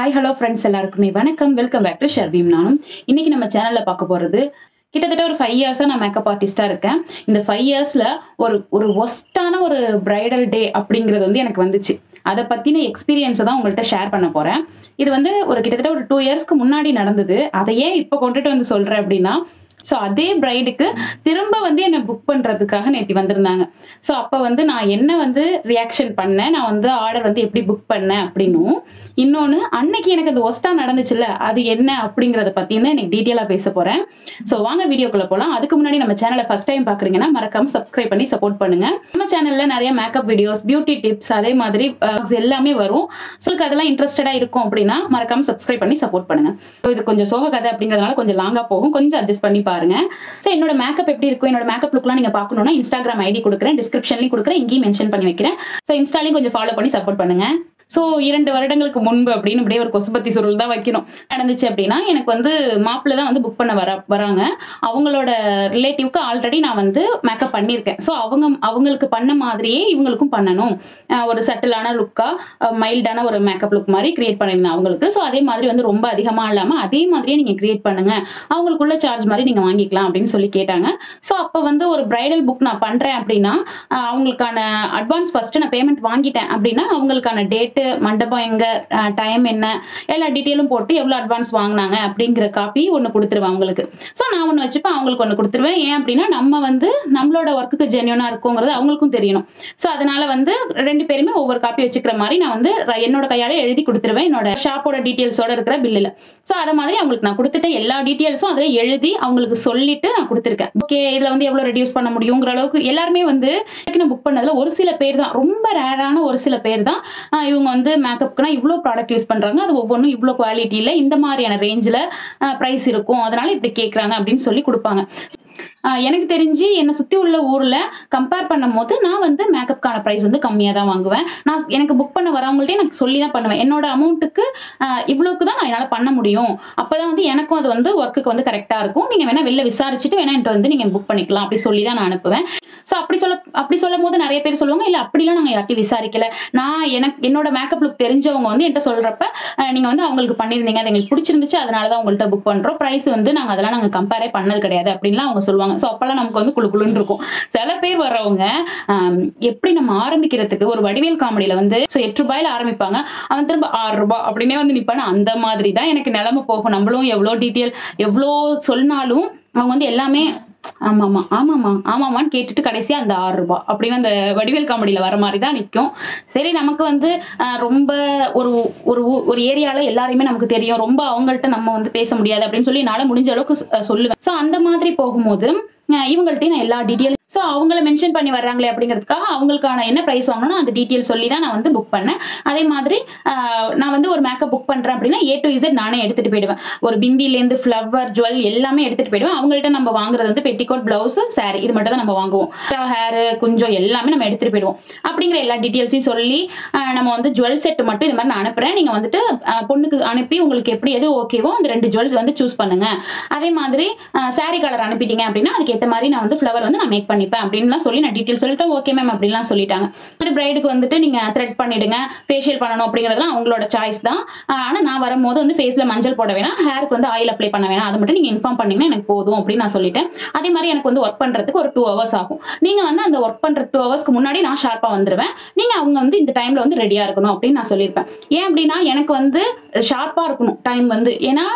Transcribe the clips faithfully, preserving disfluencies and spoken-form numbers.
Hi, hello friends, welcome, welcome back to Sharvium Naanum. Today we will channel for five years. I am a makeup artist. In the five years, I had a worst bridal day. I will experience that share with you. This is two years ago. That is why I am telling you now. So அதே பிரைடுக்கு திரும்ப வந்து என்ன book பண்றதுக்காக நேத்தி வந்திருந்தாங்க. So அப்ப வந்து நான் என்ன வந்து ரியாக்ஷன் பண்ணேன், நான் வந்து ஆர்டர் வந்து எப்படி புக் பண்ணேன் அப்படினு இன்னொன்னு அன்னைக்கு எனக்கு அது ஒஸ்டா நடந்துச்சுல அது என்ன அப்படிங்கறத பத்தி நான் உங்களுக்கு டீடைலா பேச போறேன். சோ வாங்க வீடியோக்குள்ள போலாம். அதுக்கு முன்னாடி நம்ம சேனலை ஃபர்ஸ்ட் டைம் பார்க்கறீங்கன்னா மறக்காம Subscribe பண்ணி சப்போர்ட் பண்ணுங்க. நம்ம சேனல்ல நிறைய மேக்கப் வீடியோஸ், பியூட்டி டிப்ஸ் அதே மாதிரி எல்லாமே வரும். சோ உங்களுக்கு அதெல்லாம் இன்ட்ரஸ்டடா இருக்கும் அப்படினா மறக்காம Subscribe பண்ணி சப்போர்ட் பண்ணுங்க. சோ இது கொஞ்சம் சோக கதை அப்படிங்கறதனால கொஞ்சம் லாங்கா போகும். கொஞ்சம் அட்ஜஸ்ட் பண்ணி So, if you have a makeup look, you can follow my Instagram I D in the description. So, you follow and support Instagram. So, I have a book in the I relative already makeup. So, I have a subtle look, a mild makeup look. So, I have create a charge. So, I have a bridal book. I have advance first payment. I மண்டபம் எங்க time என்ன எல்லா டீடைலும் போட்டு எவ்வளவு advance வாங்குனாங்க அப்படிங்கற copy ஒன்னு கொடுத்துருவாங்க உங்களுக்கு. சோ நான் ஒன்னு வச்சுப்பேன் அவங்களுக்கு ஒன்னு கொடுத்துருவேன். ஏன் அப்படினா நம்ம வந்து நம்மளோட வர்க்குக்கு ஜென்யூனா இருக்கும்ங்கறது அவங்களுக்கும் தெரியணும். சோ அதனால வந்து ரெண்டு பேருமே ஒவ்வொரு காப்பி வச்சுக்கிற மாதிரி நான் வந்து என்னோட கையால எழுதி கொடுத்துருவேன் என்னோட ஷாப்போட டீடைல்ஸோட இருக்கிற பில்லுல. சோ அத மாதிரி அவங்களுக்கு நான் கொடுத்துட்ட எல்லா டீடைல்ஸும் அதல எழுதி அவங்களுக்கு சொல்லிட்டு நான் கொடுத்துருக்கேன். ஓகே இதல வந்து எவ்வளவு ரெடியூஸ் பண்ண முடியும்ங்கற அளவுக்கு எல்லாரும் வந்து நான் புக் பண்ணதுல ஒரு சில பேர் தான் ரொம்ப ரேரான ஒரு சில பேர் தான் இவங்க வந்து மேக்கப்க்குனா இவ்ளோ ப்ராடக்ட் யூஸ் பண்றாங்க அது ஒவ்வொண்ணு இவ்ளோ குவாலிட்டில இந்த மாதிரியான ரேஞ்ச்ல பிரைஸ் இருக்கும் அதனால இப்படி கேக்குறாங்க அப்படினு சொல்லி கொடுப்பாங்க எனக்கு தெரிஞ்சு என்ன சுத்தி உள்ள ஊர்ல கம்பேர் பண்ணும்போது நான் வந்து மேக்கப்கான பிரைஸ் வந்து கம்மியா தான் வாங்குவேன். நான் எனக்கு புக் பண்ண வரவங்கள்ட்ட எனக்கு சொல்லி தான் பண்ணுவேன். என்னோட அமௌண்ட்க்கு இவ்ளோக்கு தான் நான் என்னால பண்ண முடியும். அப்பதான் வந்து எனக்கும் அது வந்து வர்க்குக்கு வந்து கரெக்ட்டா இருக்கும். நீங்க வேணா வெளில விசாரிச்சிட்டு வேணா என்கிட்ட வந்து நீங்க புக் பண்ணிக்கலாம் அப்படி சொல்லி தான் நான் அனுப்புவேன். சோ அப்படி சொல்ல அப்படி சொல்லும்போது நிறைய பேர் சொல்லுவாங்க இல்ல அப்படிலாம் நாங்க யார்ட்டி விசாரிக்கல. நான் எனக்கு என்னோட மேக்கப் லுக் தெரிஞ்சவங்க வந்து என்கிட்ட சொல்றப்ப நீங்க வந்து அவங்களுக்கு பண்ணிருந்தீங்க அது எங்களுக்கு பிடிச்சிருந்துச்சு அதனாலதான் உங்கள்கிட்ட புக் பண்றோம். பிரைஸ் வந்து நாங்க அதெல்லாம் நாங்க கம்பேரே பண்ணது கிடையாது அப்படின்லாம் அவங்க சொல்லுவாங்க. சோ அப்பள நமக்கு வந்து குளுகுளுன்னு இருக்கும். சில பேர் வரவங்க எப்படி நம்ம ஆரம்பிக்கிறதுக்கு ஒரு வடிவேல் காமெடியில வந்து சோ எட்டு ரூபாயில ஆரம்பிப்பாங்க அவன் திரும்ப ஆறு ரூபாய் அப்படினே வந்து நிப்பான. அந்த மாதிரி தான் எனக்கு நிலமை போகும். நம்மளும் எவ்ளோ டீடைல் எவ்ளோ சொன்னாலும் அவங்க வந்து எல்லாமே ஆமாமா ஆமாமா ஆமாமான்னு கேட்டுட்டு கடைசியா அந்த ஆறு ரூபாய் அப்படின்னு அந்த வடிவேல் காமெடியில வர மாதிரி தான் நிற்கும். சரி நமக்கு வந்து ரொம்ப ஒரு ஒரு ஒரு ஏரியால எல்லாரையுமே நமக்கு தெரியும் ரொம்ப அவங்கள்ட்ட நம்ம வந்து பேச முடியாது அப்படின்னு சொல்லி என்னால முடிஞ்ச அளவுக்கு சொல்லுவேன். ஸோ அந்த மாதிரி போகும்போது இவங்கள்ட்ட நான் எல்லா டீட்டெயில் சோ அவங்கள மென்ஷன் பண்ணி வர்றாங்களே அப்படிங்கிறதுக்காக அவங்களுக்கான என்ன பிரைஸ் வாங்கணும் அந்த டீடைல் சொல்லி தான் நான் வந்து புக் பண்ணேன். அதே மாதிரி நான் வந்து ஒரு மேக்கப் புக் பண்றேன் அப்படின்னா ஏ டு இசட் நானே எடுத்துட்டு போயிடுவேன். ஒரு பிந்திலேருந்து ஃப்ளவர் ஜுவல் எல்லாமே எடுத்துட்டு போயிடுவேன். அவங்கள்ட்ட நம்ம வாங்குறது வந்து பெட்டிகோட் பிளவுஸ் சாரி இது மட்டும் தான் நம்ம வாங்குவோம். ஹேர் கொஞ்சம் எல்லாமே நம்ம எடுத்துட்டு போயிடுவோம். அப்படிங்கிற எல்லா டீடைல்ஸையும் சொல்லி நம்ம வந்து ஜுவல் செட் மட்டும் இந்த மாதிரி நான் அனுப்புறேன். நீங்க வந்துட்டு பொண்ணுக்கு அனுப்பி உங்களுக்கு எப்படி எது ஓகேவோ அந்த ரெண்டு ஜுவல்ஸ் வந்து சூஸ் பண்ணுங்க. அதே மாதிரி சாரி கலர் அனுப்பிட்டீங்க அப்படின்னா அதுக்கு ஏற்ற மாதிரி நான் வந்து ஃப்ளவர் வந்து நான் மேக் பண்ணி அப்படின்லாம் சொல்லி நான் டீடைல் சொல்லிட்டேன். ஓகே மேம் அப்படின்லாம் சொல்லிட்டாங்க. ஒரு பிரைடுக்கு வந்துட்டு நீங்க த்ரெட் பண்ணிடுங்க ஃபேஷியல் பண்ணணும் அப்படிங்கிறதுலாம் அவங்களோட சாய்ஸ் தான். ஆனா நான் வரும்போது வந்து ஃபேஸ்ல மஞ்சள் போட வேணாம் ஹேருக்கு வந்து ஆயில் அப்ளை பண்ண வேணாம் அது மட்டும் நீங்க இன்ஃபார்ம் பண்ணீங்கன்னா எனக்கு போதும் அப்படின்னு நான் சொல்லிட்டேன். அதே மாதிரி எனக்கு வந்து ஒர்க் பண்றதுக்கு ஒரு டூ ஹவர்ஸ் ஆகும். நீங்க வந்து அந்த ஒர்க் பண்ற டூ ஹவர்ஸ்க்கு முன்னாடி நான் ஷார்ப்பா வந்துருவேன். நீங்க அவங்க வந்து இந்த டைம்ல வந்து ரெடியா இருக்கணும் அப்படின்னு நான் சொல்லியிருப்பேன். ஏன் அப்படின்னா எனக்கு வந்து ஷார்ப்பா இருக்கணும் டைம் வந்து ஏன்னா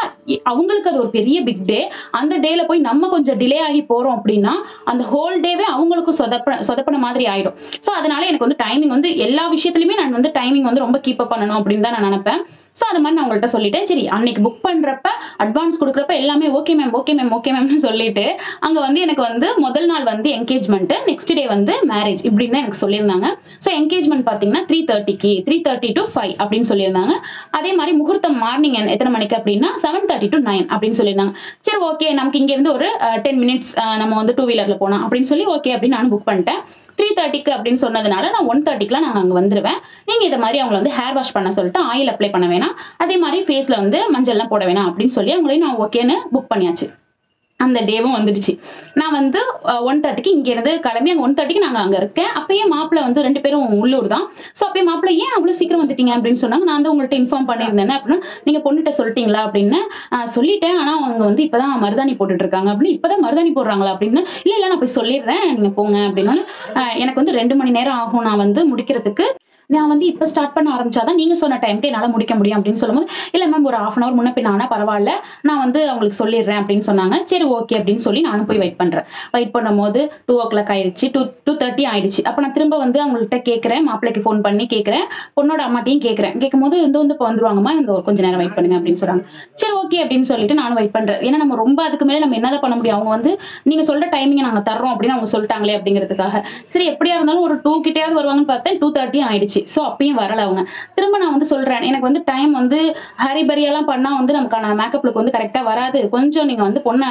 அவங்களுக்கு அது ஒரு பெரிய பிக் டே. அந்த டேல போய் நம்ம கொஞ்சம் டிலே ஆகி போறோம் அப்படின்னா அந்த ஹோல் டே அவங்களுக்கும் சொதப்ப சொதப்பன மாதிரி ஆயிடும். சோ அதனால எனக்கு வந்து டைமிங் வந்து எல்லா விஷயத்திலுமே நான் வந்து டைமிங் வந்து ரொம்ப கீப் அப் பண்ணணும் அப்படின்னு தான் நான் நினைப்பேன். சோ அது மாதிரி நான் உங்கள்கிட்ட சொல்லிட்டேன். சரி அன்னைக்கு புக் பண்றப்ப அட்வான்ஸ் கொடுக்குறப்ப எல்லாமே okay ma'am okay ma'am okay மேம்னு சொல்லிட்டு அங்க வந்து எனக்கு வந்து முதல் நாள் வந்து என்கேஜ்மெண்ட் நெக்ஸ்ட் டே வந்து மேரேஜ் இப்படின்னு எனக்கு சொல்லியிருந்தாங்க. சோ என்கேஜ்மெண்ட் பாத்தீங்கன்னா த்ரீ தேர்ட்டிக்கு த்ரீ தேர்ட்டி டு ஃபைவ் அப்படின்னு சொல்லியிருந்தாங்க. அதே மாதிரி முகூர்த்தம் மார்னிங் எத்தனை மணிக்கு அப்படின்னா செவன் தேர்ட்டி டு நைன் அப்படின்னு சொல்லியிருந்தாங்க. சரி ஓகே நமக்கு இங்க இருந்து ஒரு டென் மினிட்ஸ் நம்ம வந்து டூ வீலர்ல போனோம் அப்படின்னு சொல்லி ஓகே அப்படின்னு நான் புக் பண்ணிட்டேன். த்ரீ தேர்ட்டிக்கு அப்படின்னு சொன்னதுனால நான் ஒன் தேர்ட்டிக்குலாம் நான் அங்கே வந்துடுவேன். நீங்கள் இதை மாதிரி அவங்களை வந்து ஹேர் வாஷ் பண்ண சொல்லிட்டு ஆயில் அப்ளை பண்ண வேணாம் அதே மாதிரி ஃபேஸில் வந்து மஞ்சள்லாம் போட வேணாம் அப்படின்னு சொல்லி அவங்களையும் நான் ஓகேன்னு புக் பண்ணியாச்சு. அந்த டேவும் வந்துடுச்சு. நான் வந்து ஒன் தேர்ட்டிக்கு இங்கேருந்து கிளம்பி அங்கே ஒன் தேர்ட்டிக்கு நாங்கள் அங்கே இருக்கேன். அப்போயே மாப்பிள்ளை வந்து ரெண்டு பேரும் உள்ளூர் தான். ஸோ அப்போயே மாப்பிள்ளை ஏன் அவ்வளோ சீக்கிரம் வந்துட்டீங்க அப்படின்னு சொன்னாங்க. நான் வந்து உங்கள்கிட்ட இன்ஃபார்ம் பண்ணியிருந்தேன் அப்படின்னா நீங்கள் பொண்ணுகிட்ட சொல்லிட்டீங்களா அப்படின்னு சொல்லிட்டேன். ஆனால் அவங்க வந்து இப்போ தான் மருதாணி போட்டுட்ருக்காங்க அப்படின்னு. இப்போ தான் மருதாணி போடுறாங்களா அப்படின்னு. இல்லை இல்லை நான் போய் சொல்லிடுறேன் நீங்கள் போங்க அப்படின்னா. எனக்கு வந்து ரெண்டு மணி நேரம் ஆகும் நான் வந்து முடிக்கிறதுக்கு. நான் வந்து இப்போ ஸ்டார்ட் பண்ண ஆரம்பிச்சாதான் நீங்கள் சொன்ன டைமுக்கு என்னால் முடிக்க முடியும் அப்படின்னு சொல்லும்போது, இல்லை மேம் ஒரு ஹாஃப் அன் அவர் முன்ன பின் ஆனால் பரவாயில்ல, நான் வந்து அவங்களுக்கு சொல்லிடுறேன் அப்படின்னு சொன்னாங்க. சரி ஓகே அப்படின்னு சொல்லி நானும் போய் வெயிட் பண்ணுறேன். வெயிட் பண்ணும் போது டூ ஓ கிளாக் ஆயிடுச்சு, டூ டூ தேர்ட்டி ஆயிடுச்சு. அப்போ நான் திரும்ப வந்து அவங்கள்ட்ட கேட்குறேன், மாப்பிள்ளைக்கு ஃபோன் பண்ணி கேட்குறேன், பொண்ணோட அம்மாட்டையும் கேட்குறேன். கேட்கும்போது இந்த வந்து இப்போ வந்துருவாங்கம்மா, இந்த ஒரு கொஞ்சம் நேரம் வெயிட் பண்ணுங்க அப்படின்னு சொல்கிறாங்க. சரி ஓகே அப்படின்னு சொல்லிட்டு நானும் வெயிட் பண்ணுறேன். ஏன்னா நம்ம ரொம்ப அதுக்கு மேலே நம்ம என்னதான் பண்ண முடியும். அவங்க வந்து நீங்கள் சொல்கிற டைமிங்கை நாங்கள் தர்றோம் அப்படின்னு அவங்க சொல்லிட்டாங்களே அப்படிங்கிறதுக்காக. சரி எப்படியா இருந்தாலும் ஒரு டூ கிட்டேயாவது வருவாங்கன்னு பார்த்தேன், டூ தேர்ட்டி ஆயிடுச்சு. ஸோ அப்பயும் வரல அவங்க. திரும்ப நான் வந்து சொல்கிறேன், எனக்கு வந்து டைம் வந்து ஹரிபரியெல்லாம் பண்ணால் வந்து நமக்கான மேக்கப் லுக் வந்து கரெக்டாக வராது. கொஞ்சம் நீங்கள் வந்து பொண்ணை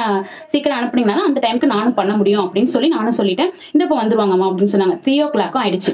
சீக்கிரம் அனுப்புனீங்கன்னா தான் அந்த டைமுக்கு நானும் பண்ண முடியும் அப்படின்னு சொல்லி நானும் சொல்லிட்டேன். இந்த இப்போ வந்துருவாங்கம்மா அப்படின்னு சொன்னாங்க. த்ரீ ஓ கிளாக்கும் ஆயிடுச்சு.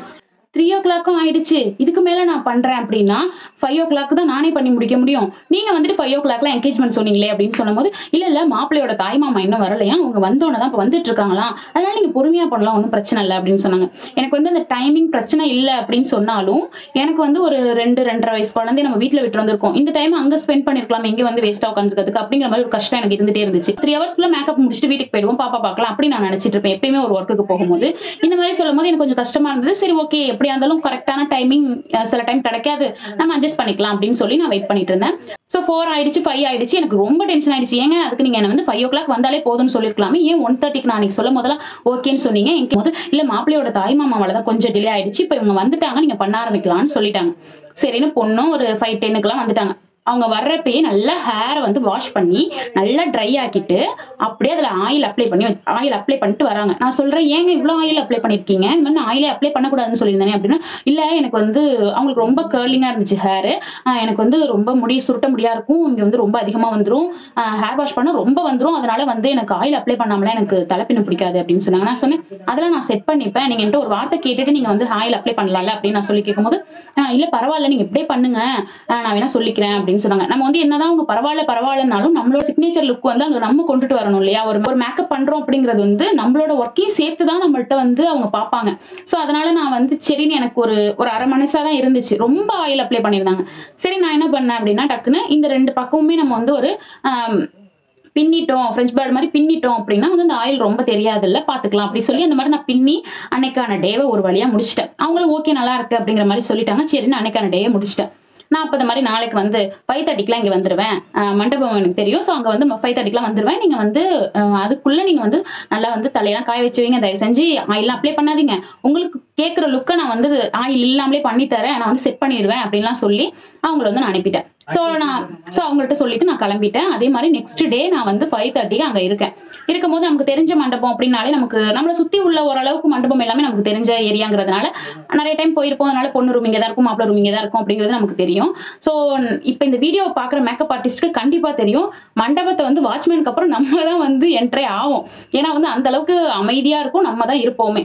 த்ரீ ஓ கிளாக்கும் ஆயிடுச்சு. இதுக்கு மேலே நான் பண்ணுறேன் அப்படின்னா ஃபைவ் ஓ கிளாக் தான் நானே பண்ணி முடிக்க முடியும். நீங்கள் வந்துட்டு ஃபைவ் ஓ கிளாக்லாம் என்கேஜ்மெண்ட் சொன்னீங்களே அப்படின்னு சொல்லும்போது, இல்லை இல்லை மாப்பிள்ளையோட தாய் மாமா இன்னும் வரலையா, அவங்க வந்தோடனே தான் இப்போ வந்துட்டு இருக்காங்களாம், அதனால நீங்கள் பொறுமையாக பண்ணலாம், ஒன்றும் பிரச்சனை இல்லை அப்படின்னு சொன்னாங்க. எனக்கு வந்து அந்த டைமிங் பிரச்சனை இல்லை அப்படின்னு சொன்னாலும் எனக்கு வந்து ஒரு ரெண்டு ரெண்டரை வயசு குழந்தை நம்ம வீட்டில் விட்டு வந்திருக்கோம். இந்த டைம் அங்கே ஸ்பெண்ட் பண்ணிருக்கலாம், இங்கே வந்து வேஸ்ட்டாக உட்காந்துருக்கிறதுக்கு அப்படிங்கிற மாதிரி ஒரு கஷ்டம் எனக்கு இருந்துகிட்டே இருந்துச்சு. த்ரீ ஹவர்ஸ்க்குள்ள மேக்கப் முடிச்சுட்டு வீட்டுக்கு போயிடுவோம், பாப்பா பார்க்கலாம் அப்படி நான் நினச்சிட்டு இருப்பேன் எப்பயுமே ஒரு ஒர்க்குக்கு போகும்போது. இந்த மாதிரி சொல்லும்போது எனக்கு கொஞ்சம் கஷ்டமாக இருந்தது. சரி ஓகே எப்படியா இருந்தாலும் கரெக்டான டைமிங் சில டைம் கிடைக்காது, நம்ம அட்ஜஸ்ட் பண்ணிக்கலாம் அப்படின்னு சொல்லி நான் வெயிட் பண்ணிட்டு இருந்தேன். ஸோ ஃபோர் ஆயிடுச்சு, ஃபைவ் ஆயிடுச்சு. எனக்கு ரொம்ப டென்ஷன் ஆயிடுச்சு. ஏங்க அதுக்கு நீங்கள் என்ன வந்து ஃபைவ் ஓ கிளாக் வந்தாலே போதும்னு சொல்லியிருக்கலாமே, ஏன் ஒன் தேர்ட்டிக்கு நான் சொல்ல முதல்ல ஓகேன்னு சொன்னீங்க. எனக்கு போது இல்லை மாப்பிள்ளையோட தாய் மாமாவால் தான் கொஞ்சம் டிலே ஆயிடுச்சு, இப்போ இவங்க வந்துட்டாங்க நீங்கள் பண்ண ஆரம்பிக்கலாம்னு சொல்லிட்டாங்க. சரின்னு பொண்ணும் ஒரு ஃபைவ் டென்னுக்குலாம் வந்துட்டாங்க. அவங்க வர்றப்பயே நல்லா ஹேரை வந்து வாஷ் பண்ணி நல்லா ட்ரை ஆக்கிட்டு அப்படியே அதில் ஆயில் அப்ளை பண்ணி ஆயில் அப்ளை பண்ணிட்டு வராங்க. நான் சொல்கிறேன், ஏங்க இவ்வளோ ஆயில் அப்ளை பண்ணியிருக்கீங்க, இந்த மாதிரி நான் ஆயிலே அப்ளை பண்ணக்கூடாதுன்னு சொல்லியிருந்தேனே அப்படின்னா, இல்லை எனக்கு வந்து அவங்களுக்கு ரொம்ப கேர்லிங்காக இருந்துச்சு ஹேரு, எனக்கு வந்து ரொம்ப முடி சுருட்ட முடியாக இருக்கும், இங்கே வந்து ரொம்ப அதிகமாக வந்துடும், ஹேர் வாஷ் பண்ணால் ரொம்ப வந்துடும், அதனால வந்து எனக்கு ஆயில் அப்ளை பண்ணாமலாம் எனக்கு தலைப்பின பிடிக்காது அப்படின்னு சொன்னாங்க. நான் சொன்னேன் அதெல்லாம் நான் செட் பண்ணிப்பேன், நீங்கள் என்கிட்ட ஒரு வார்த்தை கேட்டுட்டு நீங்கள் வந்து ஆயில் அப்ளை பண்ணலாம்ல அப்படின்னு நான் சொல்லி கேட்கும்போது, இல்லை பரவாயில்ல நீங்கள் இப்படியே பண்ணுங்க நான் வேணா சொல்லிக்கிறேன் அப்படின்னு சொன்னாங்க. நம்ம வந்து என்னதான் அவங்க பரவாயில்ல பரவாயில்லனாலும் நம்மளோட சிக்னேச்சர் லுக் வந்து அங்க நம்ம கொண்டுட்டு வரணும் இல்லையா. ஒரு ஒரு மேக்கப் பண்றோம் அப்படிங்கிறது வந்து நம்மளோட ஒர்க்கையும் சேர்த்து தான் நம்மள்ட்ட வந்து அவங்க பார்ப்பாங்க. ஸோ அதனால நான் வந்து சரின்னு எனக்கு ஒரு ஒரு அரை மனசா தான் இருந்துச்சு. ரொம்ப ஆயில் அப்ளை பண்ணியிருந்தாங்க. சரி நான் என்ன பண்ணேன் அப்படின்னா, டக்குன்னு இந்த ரெண்டு பக்கமுமே நம்ம வந்து ஒரு பின்னிட்டோம், ஃப்ரெஞ்ச் பேர்டு மாதிரி பின்னிட்டோம் அப்படின்னா வந்து அந்த ஆயில் ரொம்ப தெரியாதுல்ல, பார்த்துக்கலாம் அப்படி சொல்லி அந்த மாதிரி நான் பின்னி அன்னைக்கான டேவை ஒரு வழியாக முடிச்சிட்டேன். அவங்களும் ஓகே நல்லா இருக்கு அப்படிங்கிற மாதிரி சொல்லிட்டாங்க. சரின்னு அன்னைக்கான டேவை முடிச்சிட்டேன். நான் அப்போ இந்த மாதிரி நாளைக்கு வந்து ஃபைவ் தேர்ட்டிக்கெலாம் இங்கே வந்துடுவேன், மண்டபம் எனக்கு தெரியும், ஸோ அங்கே வந்து ஃபைவ் தேர்ட்டிக்கெலாம் வந்துடுவேன், நீங்கள் வந்து அதுக்குள்ளே நீங்கள் வந்து நல்லா வந்து தலையெல்லாம் காய வச்சு வைங்க, தயவு செஞ்சு ஆயிலெலாம் அப்ளை பண்ணாதீங்க, உங்களுக்கு கேட்குற லுக்கை நான் வந்து ஆயில் இல்லாமலே பண்ணித்தரேன், நான் வந்து செட் பண்ணிடுவேன் அப்படின்லாம் சொல்லி அவங்கள வந்து நான் அனுப்பிட்டேன். ஸோ நான் ஸோ அவங்கள்ட்ட சொல்லிட்டு நான் கிளம்பிட்டேன். அதே மாதிரி நெக்ஸ்ட் டே நான் வந்து ஃபைவ் தேர்ட்டிக்கு அங்கே இருக்கேன். இருக்கும் போது நமக்கு தெரிஞ்ச மண்டபம் அப்படின்னாலே நமக்கு நம்மளை சுற்றி உள்ள ஓரளவுக்கு மண்டபம் எல்லாமே நமக்கு தெரிஞ்ச ஏரியாங்கிறதுனால நிறைய டைம் போயிருப்போம். அதனால பொண்ணு ரூம் இங்கே தான் இருக்கும், மாப்பிள்ளை ரூம் இங்கே தான் இருக்கும் அப்படிங்கிறது நமக்கு தெரியும். ஸோ இப்போ இந்த வீடியோவை பார்க்குற மேக்கப் ஆர்டிஸ்ட்டுக்கு கண்டிப்பாக தெரியும், மண்டபத்தை வந்து வாட்ச்மேனுக்கு அப்புறம் நம்ம தான் வந்து என்ட்ரே ஆகும். ஏன்னா வந்து அந்தளவுக்கு அமைதியாக இருக்கும், நம்ம தான் இருப்போமே.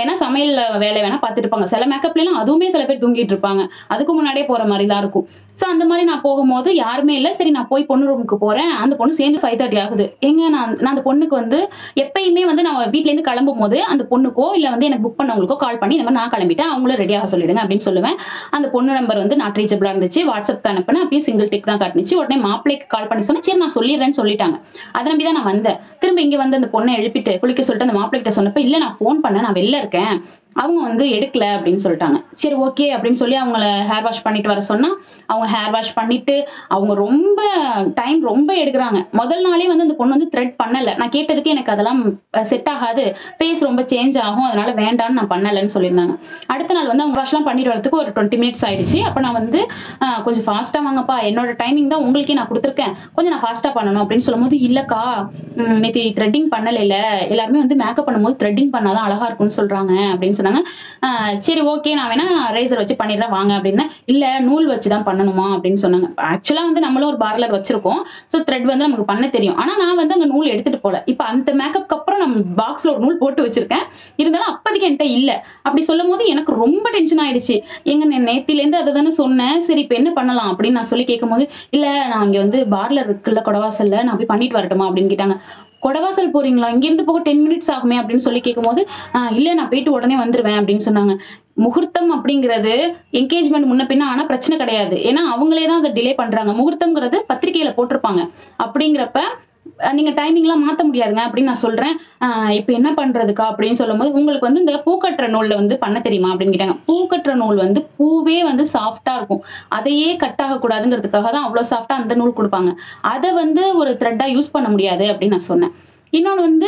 வேணா சமையல் வேலை வேணா பார்த்துட்டு இருப்பாங்க. சில மேக்கப்லாம் அதுவுமே சில பேர் தூங்கிட்டு இருப்பாங்க, அதுக்கு முன்னாடியே போகிற மாதிரி தான் இருக்கும். ஸோ அந்த மாதிரி நான் போகும்போது யாருமே இல்லை. சரி நான் போய் பொண்ணு ரூமுக்கு போகிறேன். அந்த பொண்ணு சேர்ந்து ஃபைவ் தேர்ட்டி ஆகுது. எங்க நான் நான் அந்த பொண்ணுக்கு வந்து எப்பயுமே வந்து நான் வீட்டிலேருந்து கிளம்பும் போது அந்த பொண்ணுக்கோ இல்லை வந்து எனக்கு புக் பண்ணவங்களுக்கோ கால் பண்ணி இந்த மாதிரி நான் கிளம்பிட்டேன், அவங்களும் ரெடியாக சொல்லிடுங்க அப்படின்னு சொல்லுவேன். அந்த பொண்ணு நம்பர் வந்து நாட் ரீச்சபிளாக இருந்துச்சு. வாட்ஸ்அப்புக்கு அனுப்பினா அப்பயும் சிங்கிள் டிக் தான் காட்டுச்சு. உடனே மாப்பிள்ளைக்கு கால் பண்ணி சொன்னேன். சரி நான் சொல்லிடுறேன்னு சொல்லிட்டாங்க. அதை நம்பி தான் நான் வந்தேன். திரும்ப இங்கே வந்து அந்த பொண்ணை எழுப்பிட்டு குளிக்க சொல்லிட்டு அந்த மாப்பிள்ளைகிட்ட சொன்னப்போ, இல்லை நான் ஃபோன் பண்ணேன், நான் வெளில இருக்கேன், அவங்க வந்து எடுக்கல அப்படின்னு சொல்லிட்டாங்க. சரி ஓகே அப்படின்னு சொல்லி அவங்கள ஹேர் வாஷ் பண்ணிட்டு வர சொன்னால் அவங்க ஹேர் வாஷ் பண்ணிட்டு அவங்க ரொம்ப டைம் ரொம்ப எடுக்கிறாங்க. முதல் நாளே வந்து அந்த பொண்ணு வந்து த்ரெட் பண்ணலை. நான் கேட்டதுக்கு எனக்கு அதெல்லாம் செட் ஆகாது, ஃபேஸ் ரொம்ப சேஞ்ச் ஆகும், அதனால வேண்டான்னு நான் பண்ணலைன்னு சொல்லியிருந்தாங்க. அடுத்த நாள் வந்து அவங்க வாஷ்லாம் பண்ணிட்டு வரதுக்கு ஒரு டுவெண்ட்டி மினிட்ஸ் ஆயிடுச்சு. அப்போ நான் வந்து கொஞ்சம் ஃபாஸ்ட்டாக வாங்கப்பா, என்னோட டைமிங் தான் உங்களுக்கே நான் கொடுத்துருக்கேன், கொஞ்சம் நான் ஃபாஸ்ட்டாக பண்ணணும் அப்படின்னு சொல்லும்போது, இல்லைக்கா நேற்று த்ரெட்டிங் பண்ணலையில, எல்லாருமே வந்து மேக்கப் பண்ணும்போது த்ரெட்டிங் பண்ணாதான் அழகாக இருக்கும்னு சொல்கிறாங்க அப்படின்னு. சரி ஓகே நான் வேணா ரேசர் வச்சு பண்ணிடுறேன் வாங்க அப்படின்னா, இல்ல நூல் வச்சுதான் பண்ணணுமா அப்படின்னு சொன்னாங்க. ஆக்சுவலா வந்து நம்மளும் ஒரு பார்லர் வச்சிருக்கோம், சோ த்ரெட் வந்து நமக்கு பண்ண தெரியும். ஆனா நான் வந்து அங்க நூல் எடுத்துட்டு போல. இப்ப அந்த மேக்கப்க்கு அப்புறம் நம்ம பாக்ஸ்ல ஒரு நூல் போட்டு வச்சிருக்கேன், இருந்தாலும் அப்போதைக்கு என்கிட்ட இல்ல. அப்படி சொல்லும் போது எனக்கு ரொம்ப டென்ஷன் ஆயிடுச்சு. எங்க நேத்தில இருந்து அதை தானே சொன்னேன், சரி இப்ப என்ன பண்ணலாம் அப்படின்னு நான் சொல்லி கேட்கும் போது, இல்ல நான் இங்க வந்து பார்லர் இருக்குல்ல கொடவாசல்ல, நான் போய் பண்ணிட்டு வரட்டுமா அப்படின்னு கேட்டாங்க. கொடவாசல் போறீங்களா, இங்கிருந்து போக டென் மினிட்ஸ் ஆகுமே அப்படின்னு சொல்லி கேட்கும்போது இல்லை நான் போயிட்டு உடனே வந்துடுவேன் அப்படின்னு சொன்னாங்க. முகூர்த்தம் அப்படிங்கிறது என்கேஜ்மெண்ட் முன்ன பின்னா ஆனால் பிரச்சனை கிடையாது, ஏன்னா அவங்களே தான் அதை டிலே பண்ணுறாங்க. முகூர்த்தம்ங்கிறது பத்திரிக்கையில் போட்டிருப்பாங்க, அப்படிங்கிறப்ப நீங்கள் டைமிங்லாம் மாற்ற முடியாதுங்க அப்படின்னு நான் சொல்கிறேன். இப்போ என்ன பண்ணுறதுக்கா அப்படின்னு சொல்லும்போது உங்களுக்கு வந்து இந்த பூக்கட்டுற நூலில் வந்து பண்ண தெரியுமா அப்படின்னு கேட்டாங்க. பூக்கட்டுற நூல் வந்து பூவே வந்து சாஃப்டாக இருக்கும், அதையே கட் ஆகக்கூடாதுங்கிறதுக்காக தான் அவ்வளோ சாஃப்டாக அந்த நூல் கொடுப்பாங்க. அதை வந்து ஒரு த்ரெட்டாக யூஸ் பண்ண முடியாது அப்படின்னு நான் சொன்னேன். இன்னொன்று வந்து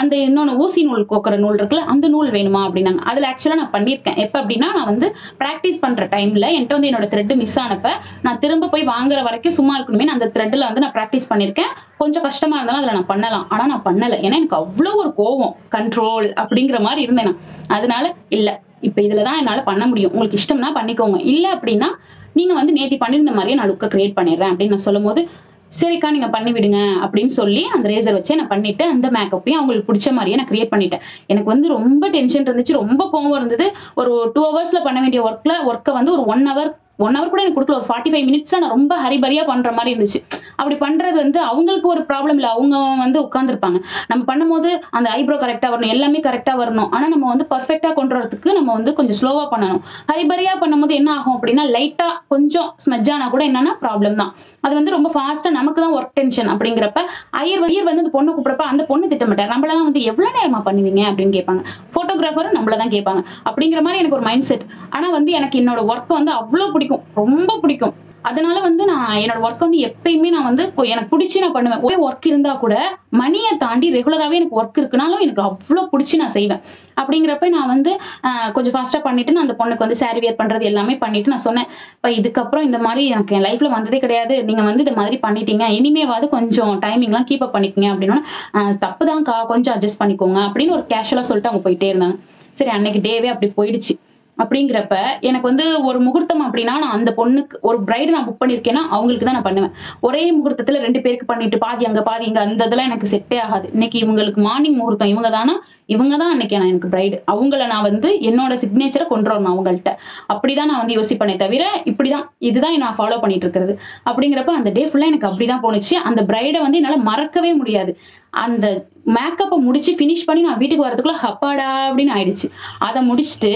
அந்த இன்னொன்று ஊசி நூல் கோக்குற நூல் இருக்குல்ல, அந்த நூல் வேணுமா அப்படின்னாங்க. அதில் ஆக்சுவலாக நான் பண்ணியிருக்கேன். எப்போ அப்படின்னா நான் வந்து ப்ராக்டிஸ் பண்ணுற டைமில் என்கிட்ட வந்து என்னோட த்ரெட்டு மிஸ் ஆனப்போ நான் திரும்ப போய் வாங்குற வரைக்கும் சும்மா இருக்கணுமே அந்த த்ரெட்டில் வந்து நான் ப்ராக்டிஸ் பண்ணியிருக்கேன். கொஞ்சம் கஷ்டமாக இருந்தாலும் அதில் நான் பண்ணலாம், ஆனால் நான் பண்ணலை. ஏன்னா எனக்கு அவ்வளோ ஒரு கோவம் கண்ட்ரோல் அப்படிங்கிற மாதிரி இருந்தேன் நான். அதனால இல்லை இப்போ இதில் தான் என்னால் பண்ண முடியும், உங்களுக்கு இஷ்டம்னா பண்ணிக்கோங்க, இல்லை அப்படின்னா நீங்கள் வந்து நேற்று பண்ணியிருந்த மாதிரியே நான் லுக்கை க்ரியேட் பண்ணிடுறேன் அப்படின்னு நான் சொல்லும் போது சரிக்கா நீங்கள் பண்ணி விடுங்க அப்படின்னு சொல்லி அந்த ரேசர் வச்சே நான் பண்ணிவிட்டு அந்த மேக்கப்பையும் அவங்களுக்கு பிடிச்ச மாதிரியே நான் க்ரியேட் பண்ணிட்டேன். எனக்கு வந்து ரொம்ப டென்ஷன் இருந்துச்சு, ரொம்ப கோவம் இருந்தது. ஒரு டூ ஹவர்ஸில் பண்ண வேண்டிய ஒர்க்கில் ஒர்க்கை வந்து ஒரு ஒன் ஹவர் ஒன் ஹவர் கூட எனக்கு கொடுக்கல, ஒரு ஃபார்ட்டி ஃபைவ் மினிட்ஸாக நான் ரொம்ப ஹரிபரியாக பண்ணுற மாதிரி இருந்துச்சு. அப்படி பண்ணுறது வந்து அவங்களுக்கு ஒரு ப்ராப்ளம் இல்லை, அவங்க வந்து உட்காந்துருப்பாங்க. நம்ம பண்ணும்போது அந்த ஐப்ரோ கரெக்டாக வரணும், எல்லாமே கரெக்டாக வரணும், ஆனால் நம்ம வந்து பர்ஃபெக்டாக கொண்டு வரதுக்கு நம்ம வந்து கொஞ்சம் ஸ்லோவாக பண்ணணும். ஹரிபரியாக பண்ணும்போது என்ன ஆகும் அப்படின்னா லைட்டாக கொஞ்சம் ஸ்மெஜ்ஜானா கூட என்னன்னா ப்ராப்ளம் தான். அது வந்து ரொம்ப ஃபாஸ்ட்டாக நமக்கு தான் ஒர்க் டென்ஷன் அப்படிங்கிறப்ப ஐயர் வயர் வந்து அந்த பொண்ணு கூப்பிட்றப்ப அந்த பொண்ணு திட்டமிட்டார் நம்மளாம் வந்து எவ்வளோ நேரமாக பண்ணுவீங்க அப்படின்னு கேட்பாங்க, ஃபோட்டோகிராஃபரும் நம்மள தான் கேட்பாங்க அப்படிங்கிற மாதிரி எனக்கு ஒரு மைண்ட் செட். ஆனால் வந்து எனக்கு என்னோட ஒர்க் வந்து அவ்வளோ பிடிக்கும், ரொம்ப பிடிக்கும். அதனால வந்து நான் என்னோட ஒர்க் வந்து எப்பயுமே நான் வந்து எனக்கு பிடிச்சி நான் பண்ணுவேன். ஒரே ஒர்க் இருந்தா கூட மணியை தாண்டி ரெகுலராகவே எனக்கு ஒர்க் இருக்குனாலும் எனக்கு அவ்வளோ பிடிச்சி நான் செய்வேன். அப்படிங்கிறப்ப நான் வந்து கொஞ்சம் ஃபாஸ்ட்டாக பண்ணிட்டு நான் அந்த பொண்ணுக்கு வந்து சாரி வியர் பண்ணுறது எல்லாமே பண்ணிட்டு நான் சொன்னேன், இப்போ இதுக்கப்புறம் இந்த மாதிரி எனக்கு என் லைஃப்ல வந்ததே கிடையாது, நீங்கள் வந்து இந்த மாதிரி பண்ணிட்டீங்க, இனிமேவாது கொஞ்சம் டைமிங்லாம் கீப் அப் பண்ணிக்கோங்க அப்படின்னா தப்பு தான் கா கொஞ்சம் அட்ஜஸ்ட் பண்ணிக்கோங்க அப்படின்னு ஒரு கேஷுவலாக சொல்லிட்டு அவங்க போயிட்டே இருந்தாங்க. சரி அன்னைக்கு டேவே அப்படி போயிடுச்சு. அப்படிங்கிறப்ப எனக்கு வந்து ஒரு முகூர்த்தம் அப்படின்னா நான் அந்த பொண்ணுக்கு ஒரு பிரைடு நான் புக் பண்ணியிருக்கேன்னா அவங்களுக்கு தான் நான் பண்ணுவேன். ஒரே முகூர்த்தத்தில் ரெண்டு பேருக்கு பண்ணிட்டு பாதி அங்கே பாதி இங்கே அந்த இதெல்லாம் எனக்கு செட்டே ஆகாது. இன்னைக்கு இவங்களுக்கு மார்னிங் முகூர்த்தம், இவங்க தானா இவங்க தான் அன்னைக்கு நான் எனக்கு பிரைடு, அவங்கள நான் வந்து என்னோட சிக்னேச்சரை கொண்டு வரணும் அவங்கள்ட்ட, அப்படிதான் நான் வந்து யோசிப்பேனே தவிர இப்படிதான் இதுதான் நான் ஃபாலோ பண்ணிட்டு இருக்கிறது. அப்படிங்கிறப்ப அந்த டே ஃபுல்லாக எனக்கு அப்படிதான் போணுச்சு. அந்த பிரைடை வந்து என்னால் மறக்கவே முடியாது. அந்த மேக்கப்பை முடிச்சு ஃபினிஷ் பண்ணி நான் வீட்டுக்கு வரதுக்குள்ள ஹப்பாடா அப்படின்னு ஆயிடுச்சு. அதை முடிச்சுட்டு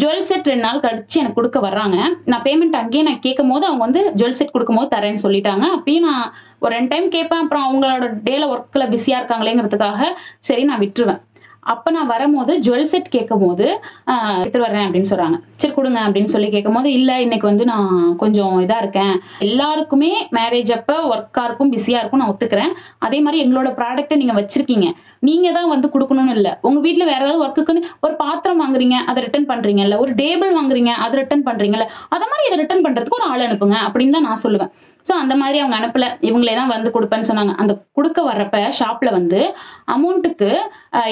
ஜுவல் செட் ரெண்டு நாள் கழிச்சு எனக்கு கொடுக்க வர்றாங்க. நான் பேமெண்ட் அங்கேயே நான் கேட்கும் போது அவங்க வந்து ஜுவல் செட் கொடுக்கும் போது தரேன்னு சொல்லிட்டாங்க. அப்பயும் நான் ஒரு ரெண்டு டைம் கேட்பேன், அப்புறம் அவங்களோட டேல ஒர்க்கில் பிஸியாக இருக்காங்களேங்கிறதுக்காக சரி நான் விட்டுருவேன். அப்போ நான் வரும்போது ஜுவல் செட் கேட்கும் போது எடுத்துட்டு வரேன் அப்படின்னு சொல்கிறாங்க. சரி கொடுங்க அப்படின்னு சொல்லி கேட்கும் போது இல்லை இன்னைக்கு வந்து நான் கொஞ்சம் இதாக இருக்கேன், எல்லாருக்குமே மேரேஜ் அப்போ ஒர்க்காக இருக்கும் பிஸியாக இருக்கும் நான் ஒத்துக்கிறேன், அதே மாதிரி எங்களோட ப்ராடக்ட்டை நீங்கள் வச்சுருக்கீங்க, நீங்கள் தான் வந்து கொடுக்கணும்னு இல்லை, உங்கள் வீட்டில் வேறு ஏதாவது ஒர்க்குன்னு ஒரு பாத்திரம் வாங்குறீங்க அதை ரிட்டர்ன் பண்ணுறீங்கல்ல, ஒரு டேபிள் வாங்குறீங்க அதை ரிட்டர்ன் பண்ணுறீங்கல்ல, அதை மாதிரி இதை ரிட்டர்ன் பண்ணுறதுக்கு ஒரு ஆள் அனுப்புங்க அப்படின்னு தான் நான் சொல்லுவேன். ஸோ அந்த மாதிரி அவங்க அனுப்பலை, இவங்களே தான் வந்து கொடுப்பேன்னு சொன்னாங்க. அந்த கொடுக்க வர்றப்ப ஷாப்பில் வந்து அமௌண்ட்டுக்கு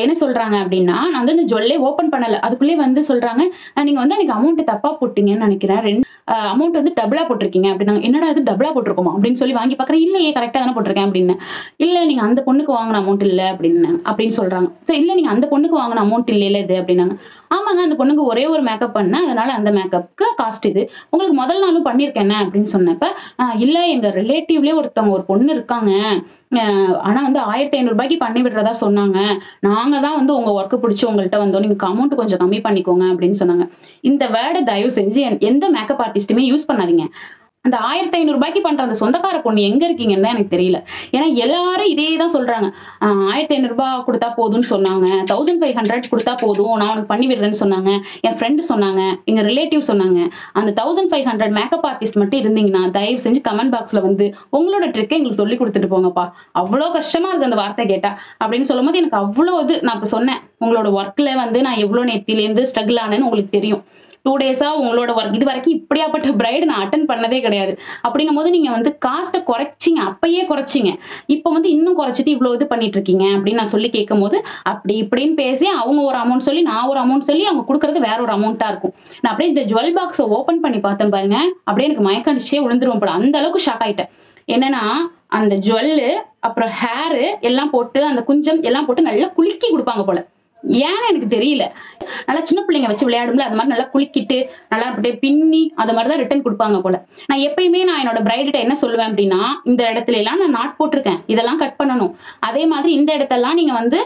என்ன சொல்கிறாங்க அப்படின்னா நான் வந்து இந்த ஜுவல்லே ஓப்பன் பண்ணலை, அதுக்குள்ளே வந்து சொல்கிறாங்க நீங்கள் வந்து எனக்கு அமௌண்ட்டு தப்பாக போட்டிங்கன்னு நினைக்கிறேன், ரெண்டு அமௌண்ட் வந்து டபுளாக போட்டிருக்கீங்க அப்படின்னாங்க. என்னடா இது டபுளாக போட்டிருக்கோமா அப்படின்னு சொல்லி வாங்கி பார்க்குறேன், இல்லையே கரெக்டாக தானே போட்டிருக்கேன் அப்படின்னு. இல்லை நீங்கள் அந்த பொண்ணுக்கு வாங்கின அமௌண்ட் இல்லை அப்படின்னு அப்படின்னு சொல்கிறாங்க. ஸோ இல்லை நீங்கள் அந்த பொண்ணுக்கு வாங்கின அமௌண்ட் இல்லையில இது அப்படின்னாங்க. ஆமாங்க அந்த பொண்ணுக்கு ஒரே ஒரு மேக்கப் பண்ணேன், அதனால அந்த மேக்கப்புக்கு காஸ்ட் இது, உங்களுக்கு முதல் நாளும் பண்ணியிருக்கேன் அப்படின்னு சொன்னப்ப இல்லை எங்கள் ரிலேட்டிவ்லேயே ஒருத்தவங்க ஒரு பொண்ணு இருக்காங்க, ஆனால் வந்து ஆயிரத்தி ஐநூறுபாய்க்கு பண்ணி விடுறதா சொன்னாங்க, நாங்கள் தான் வந்து உங்கள் ஒர்க்கு பிடிச்சி உங்கள்கிட்ட வந்தோம், நீங்கள் அமௌண்ட் கொஞ்சம் கம்மி பண்ணிக்கோங்க அப்படின்னு சொன்னாங்க. இந்த வேர்டை தயவு செஞ்சு எந்த மேக்கப் ஆர்டிஸ்ட்டுமே யூஸ் பண்ணாதீங்க. அந்த ஆயிரத்தி ஐநூறுபாய்க்கு பண்ணுற அந்த சொந்தக்கார பொண்ணு எங்கே இருக்கீங்கன்னு தான் எனக்கு தெரியல. ஏன்னா எல்லாரும் இதே தான் சொல்கிறாங்க, ஆயிரத்தி ஐநூறுபா கொடுத்தா போதும்னு சொன்னாங்க, தௌசண்ட் ஃபைவ் ஹண்ட்ரட் கொடுத்தா போதும் நான் உனக்கு பண்ணி விடுறேன்னு சொன்னாங்க, என் ஃப்ரெண்டு சொன்னாங்க, எங்கள் ரிலேட்டிவ் சொன்னாங்க. அந்த thousand five hundred makeup artist மட்டும் இருந்தீங்கன்னா தயவு செஞ்சு கமெண்ட் பாக்ஸில் வந்து உங்களோட ட்ரிக்கை எங்களுக்கு சொல்லி கொடுத்துட்டு போங்கப்பா, அவ்வளோ கஷ்டமாக இருக்குது அந்த வார்த்தை கேட்டால் அப்படின்னு சொல்லும் போது எனக்கு அவ்வளோ இது. நான் இப்போ சொன்னேன் உங்களோட ஒர்க்கில் வந்து நான் எவ்வளோ நேத்திலேருந்து ஸ்ட்ரகிள் ஆனேன்னு உங்களுக்கு தெரியும். டூ டேஸாக உங்களோட ஒர்க் இது வரைக்கும் இப்படியாப்பட்ட பிரைடு நான் அட்டன் பண்ணதே கிடையாது. அப்படிங்கும் போது நீங்கள் வந்து காஸ்ட்டை குறைச்சிங்க, அப்பயே குறைச்சிங்க, இப்போ வந்து இன்னும் குறைச்சிட்டு இவ்வளோ இது பண்ணிட்டு இருக்கீங்க அப்படின்னு நான் சொல்லி கேட்கும் போது அப்படி இப்படின்னு பேசி அவங்க ஒரு அமௌண்ட் சொல்லி நான் ஒரு அமௌண்ட் சொல்லி அவங்க கொடுக்குறது வேற ஒரு அமௌண்ட்டாக இருக்கும். நான் அப்படியே இந்த ஜுவல் பாக்ஸை ஓப்பன் பண்ணி பார்த்தேன் பாருங்க, அப்படியே எனக்கு மயக்கடிச்சே விழுந்துருவோம் போல, அந்த அளவுக்கு ஷாக் ஆகிட்டேன். என்னன்னா அந்த ஜுவல்லு அப்புறம் ஹேரு எல்லாம் போட்டு அந்த குஞ்சம் எல்லாம் போட்டு நல்லா குலுக்கி கொடுப்பாங்க போல, ஏன்னு எனக்கு தெரியல. நல்லா சின்ன பிள்ளைங்க வச்சு விளையாடும்ல, அது மாதிரி நல்லா குளிக்கிட்டு நல்லா அப்படியே பின்னி அது மாதிரி தான் ரிட்டர்ன் கொடுப்பாங்க போல. நான் எப்பயுமே நான் என்னோட பிரைடுகிட்ட என்ன சொல்லுவேன் அப்படின்னா, இந்த இடத்துல எல்லாம் நான் நாட் போட்டிருக்கேன், இதெல்லாம் கட் பண்ணணும், அதே மாதிரி இந்த இடத்தெல்லாம் நீங்க வந்து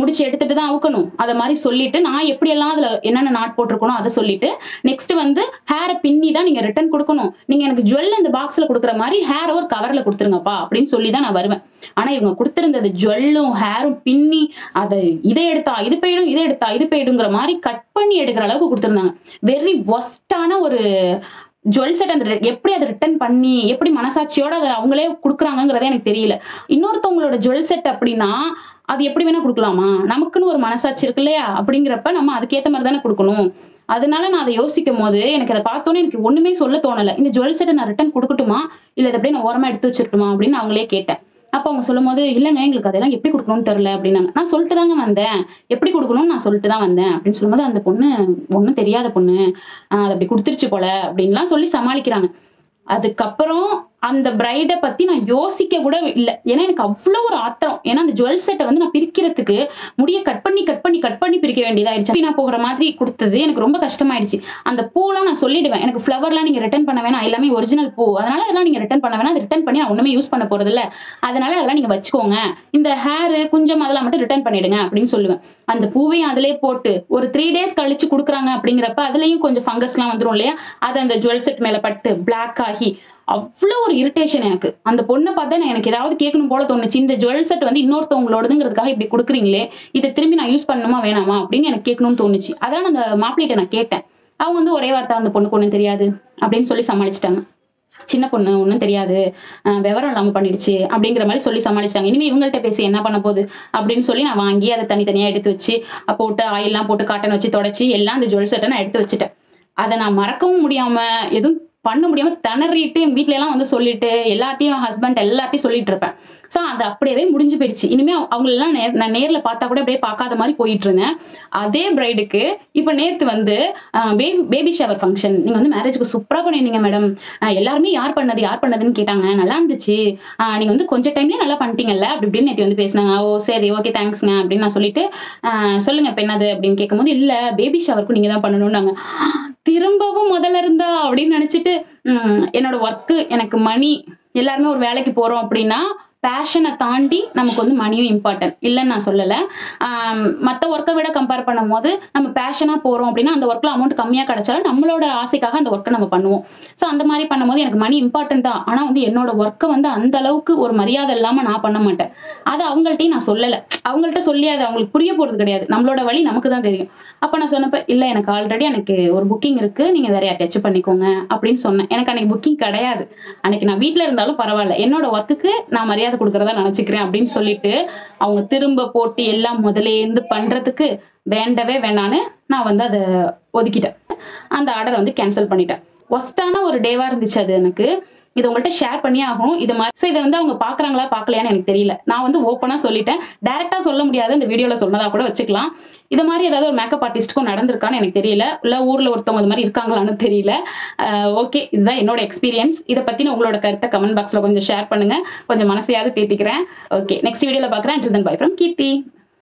முடிச்சு எடுத்துட்டு தான் அவுக்கணும், அதை மாதிரி சொல்லிட்டு நான் எப்படியெல்லாம் அதுல என்னென்ன நாட் போட்டிருக்கணும் அதை சொல்லிட்டு நெக்ஸ்ட் வந்து ஹேரை பின்னி தான் நீங்க ரிட்டர்ன் கொடுக்கணும். நீங்க எனக்கு ஜுவல் இந்த பாக்ஸ்ல கொடுக்குற மாதிரி ஹேர் ஒரு கவர்ல கொடுத்துருங்கப்பா அப்படின்னு சொல்லி தான் நான் வருவேன். ஆனா இவங்க கொடுத்திருந்தது ஜுவல்லும் ஹேரும் பின்னி அதை இதை எடுத்தா இது போயிடும், இதை எடுத்தா இது போயிடுங்கிற மாதிரி கட் பண்ணி எடுக்கிற அளவுக்கு கொடுத்திருந்தாங்க. வெரி ஒஸ்டான ஒரு ஜுவல் செட். அந்த எப்படி அதை ரிட்டர்ன் பண்ணி எப்படி மனசாட்சியோட அதை அவங்களே கொடுக்குறாங்கிறத எனக்கு தெரியல. இன்னொருத்தவங்களோட ஜுவல் செட் அப்படின்னா அது எப்படி வேணா கொடுக்கலாமா, நமக்குன்னு ஒரு மனசாட்சி இருக்கு இல்லையா, அப்படிங்கிறப்ப நம்ம அதுக்கேற்ற மாதிரி தானே கொடுக்கணும். அதனால நான் அதை யோசிக்கும் போது எனக்கு அதை பார்த்தோன்னே எனக்கு ஒண்ணுமே சொல்ல தோணலை. இந்த ஜுவல் செட்டை நான் ரிட்டர்ன் கொடுக்கட்டுமா இல்லை அப்படியே நான் ஓரமா எடுத்து வச்சிருக்கட்டுமா அப்படின்னு அவங்களே கேட்டேன். அப்போ அவங்க சொல்லும் போது இல்லைங்க எங்களுக்கு அதெல்லாம் எப்படி கொடுக்கணும்னு தெரியல அப்படின்னாங்க. நான் சொல்லிட்டு தாங்க வந்தேன், எப்படி கொடுக்கணும்னு நான் சொல்லிட்டு தான் வந்தேன் அப்படின்னு சொல்லும்போது அந்த பொண்ணு ஒன்றும் தெரியாத பொண்ணு அது அப்படி கொடுத்துருச்சு போல அப்படின்லாம் சொல்லி சமாளிக்கிறாங்க. அதுக்கப்புறம் அந்த பிரைடை பத்தி நான் யோசிக்க கூட இல்லை, ஏன்னா எனக்கு அவ்வளோ ஒரு ஆத்திரம். ஏன்னா அந்த ஜுவல் செட்டை வந்து நான் பிரிக்கிறதுக்கு முடிய கட் பண்ணி கட் பண்ணி கட் பண்ணி பிரிக்க வேண்டியதாயிடுச்சு. நான் போகிற மாதிரி கொடுத்தது எனக்கு ரொம்ப கஷ்டமாயிடுச்சு. அந்த பூலாம் நான் சொல்லிடுவேன், எனக்கு ஃப்ளவர்லாம் நீங்க ரிட்டர்ன் பண்ண வேணாம், எல்லாமே ஒரிஜினல் பூ, அதனால அதெல்லாம் நீங்க ரிட்டர்ன் பண்ண வேணாம், அதை ரிட்டர்ன் பண்ணி நான் ஒன்றுமே யூஸ் பண்ண போறது இல்லை, அதனால அதெல்லாம் நீங்க வச்சுக்கோங்க, இந்த ஹேரு கொஞ்சம் அதெல்லாம் மட்டும் ரிட்டர்ன் பண்ணிடுங்க அப்படின்னு சொல்லுவேன். அந்த பூவையும் அதிலே போட்டு ஒரு த்ரீ டேஸ் கழிச்சு கொடுக்குறாங்க அப்படிங்கிறப்ப அதுலேயும் கொஞ்சம் ஃபங்கஸ்லாம் வந்துடும் இல்லையா, அது அந்த ஜுவல் செட் மேலே பட்டு பிளாக் ஆகி அவ்வளோ ஒரு இரிட்டேஷன் எனக்கு. அந்த பொண்ணை பார்த்தா நான் எனக்கு ஏதாவது கேட்கணும் போல தோணுச்சு. இந்த ஜுவல் செட் வந்து இன்னொருத்தவங்களோடதுங்கிறதுக்காக இப்படி கொடுக்குறீங்களே, இதை திரும்பி நான் யூஸ் பண்ணணுமா வேணாமா அப்படின்னு எனக்கு கேட்கணும்னு தோணுச்சு. அதான் அந்த மாப்பிள்ளைகிட்ட நான் கேட்டேன். அவங்க வந்து ஒரே வார்த்தை, அந்த பொண்ணுக்கு ஒன்றும் தெரியாது அப்படின்னு சொல்லி சமாளிச்சிட்டாங்க. சின்ன பொண்ணு ஒன்றும் தெரியாது, விவரம் இல்லாமல் பண்ணிடுச்சு அப்படிங்கிற மாதிரி சொல்லி சமாளிச்சாங்க. இனிமேல் இவங்கள்ட்ட பேசி என்ன பண்ண போகுது அப்படின்னு சொல்லி நான் வாங்கி அதை தனித்தனியாக எடுத்து வச்சு போட்டு ஆயிலெலாம் போட்டு காட்டன் வச்சு தொடச்சி எல்லாம் அந்த ஜுவல் செட்டை நான் எடுத்து வச்சுட்டேன். அதை நான் மறக்கவும் முடியாமல் எதுவும் பண்ண முடியாமல் திணறிட்டு என் வீட்டில எல்லாம் வந்து சொல்லிட்டு எல்லாத்தையும் ஹஸ்பண்ட் எல்லாத்தையும் சொல்லிட்டு இருப்பேன். ஸோ அது அப்படியே முடிஞ்சு போயிடுச்சு. இனிமேல் அவங்களெல்லாம் நே நான் நேரில் பார்த்தா கூட அப்படியே பார்க்காத மாதிரி போயிட்டு இருந்தேன். அதே பிரைடுக்கு இப்போ நேற்று வந்து பேபி பேபி ஷவர் ஃபங்க்ஷன், நீங்கள் வந்து மேரேஜுக்கு சூப்பராக பண்ணியிருந்தீங்க மேடம், எல்லாருமே யார் பண்ணது யார் பண்ணதுன்னு கேட்டாங்க, நல்லா இருந்துச்சு, நீங்கள் வந்து கொஞ்சம் டைம்லேயே நல்லா பண்ணிட்டீங்கல்ல அப்படி இப்படின்னு நேற்று வந்து பேசினாங்க. ஓ சரி ஓகே தேங்க்ஸ்ங்க அப்படின்னு நான் சொல்லிட்டு சொல்லுங்கள் இப்போ என்னது அப்படின்னு கேட்கும்போது இல்லை பேபி ஷவருக்கும் நீங்கள் தான் பண்ணணும்னாங்க. திரும்பவும் முதல்ல இருந்தா அப்படின்னு நினச்சிட்டு என்னோட ஒர்க்கு எனக்கு மணி, எல்லாருமே ஒரு வேலைக்கு போகிறோம் அப்படின்னா பேஷனை தாண்டி நமக்கு வந்து மணியும் இம்பார்ட்டன்ட் இல்லைன்னு நான் சொல்லலை. மற்ற ஒர்க்கை விட கம்பேர் பண்ணும் போது நம்ம பேஷனாக போகிறோம் அப்படின்னா அந்த ஒர்க்கில் அமௌண்ட் கம்மியாக கிடைச்சாலும் நம்மளோட ஆசைக்காக அந்த ஒர்க்கை நம்ம பண்ணுவோம். ஸோ அந்த மாதிரி பண்ணும்போது எனக்கு மணி இம்பார்ட்டன்ட் தான், ஆனால் வந்து என்னோட ஒர்க்கை வந்து அந்த அளவுக்கு ஒரு மரியாதை இல்லாமல் நான் பண்ண மாட்டேன். அது அவங்கள்ட்டையும் நான் சொல்லலை, அவங்கள்ட்ட சொல்லி அது அவங்களுக்கு புரிய போகிறது கிடையாது, நம்மளோட வழி நமக்கு தான் தெரியும். அப்போ நான் சொன்னப்போ இல்லை எனக்கு ஆல்ரெடி எனக்கு ஒரு புக்கிங் இருக்குது, நீங்கள் வேற யார்ட்டாச்சும் பண்ணிக்கோங்க அப்படின்னு சொன்னேன். எனக்கு அன்னைக்கு புக்கிங் கிடையாது, அன்னைக்கு நான் வீட்டில் இருந்தாலும் பரவாயில்ல, என்னோட ஒர்க்குக்கு நான் மரியாதை கொடுக்கறதா நினைச்சுக்கிறேன் அப்படின்னு சொல்லிட்டு அவங்க திரும்ப போட்டு எல்லாம் முதலே இருந்து பண்றதுக்கு வேண்டவே வேணான்னு நான் வந்து அதை ஒதுக்கிட்டேன். அந்த ஆர்டர் வந்து கேன்சல் பண்ணிட்டேன். ஒஸ்டான ஒரு டேவா இருந்துச்சு அது எனக்கு. இது உங்கள்கிட்ட ஷேர் பண்ணி ஆகணும். இது மாதிரி ஸோ இதை வந்து அவங்க பார்க்குறாங்களா பார்க்கலையான்னு எனக்கு தெரியல. நான் வந்து ஓப்பனாக சொல்லிட்டேன், டேரெக்டாக சொல்ல முடியாது, இந்த வீடியோவில் சொன்னதாக கூட வச்சுக்கலாம். இது மாதிரி ஏதாவது ஒரு மேக்கப் ஆர்டிஸ்ட்டுக்கும் நடந்திருக்கான்னு எனக்கு தெரியல, இல்லை ஊரில் ஒருத்தவங்க இது மாதிரி இருக்காங்களான்னு தெரியல. ஓகே, இதுதான் என்னோட எக்ஸ்பீரியன்ஸ். இதை பற்றின உங்களோட கருத்தை கமெண்ட் பாக்ஸில் கொஞ்சம் ஷேர் பண்ணுங்கள், கொஞ்சம் மனசையாவது தேத்திக்கிறேன். ஓகே, நெக்ஸ்ட் வீடியோவில் பார்க்குறேன். Until then bye from Keerthi.